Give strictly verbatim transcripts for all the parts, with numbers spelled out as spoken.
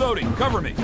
Loading, cover me.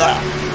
that.